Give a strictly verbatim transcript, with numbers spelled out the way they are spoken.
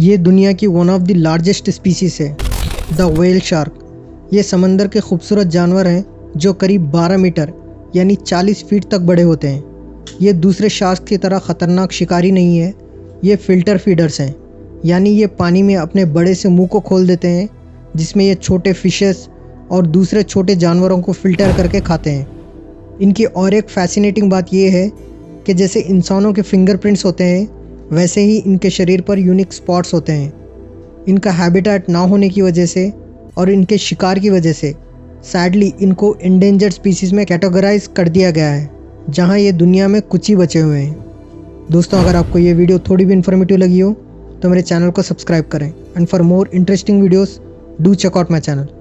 ये दुनिया की one of the largest species है, द व्हेल शार्क। ये समंदर के खूबसूरत जानवर हैं जो करीब बारह मीटर यानी चालीस फीट तक बड़े होते हैं। ये दूसरे शार्क की तरह ख़तरनाक शिकारी नहीं है, ये फ़िल्टर फीडर्स हैं, यानी ये पानी में अपने बड़े से मुंह को खोल देते हैं जिसमें ये छोटे फिशेस और दूसरे छोटे जानवरों को फ़िल्टर करके खाते हैं। इनकी और एक फैसिनेटिंग बात यह है कि जैसे इंसानों के फिंगरप्रिंट्स होते हैं वैसे ही इनके शरीर पर यूनिक स्पॉट्स होते हैं। इनका हैबिटेट ना होने की वजह से और इनके शिकार की वजह से सैडली इनको एंडेंजर्ड स्पीसीज़ में कैटेगराइज कर दिया गया है, जहां ये दुनिया में कुछ ही बचे हुए हैं। दोस्तों, अगर आपको ये वीडियो थोड़ी भी इन्फॉर्मेटिव लगी हो तो मेरे चैनल को सब्सक्राइब करें। And for more interesting videos do check out my channel.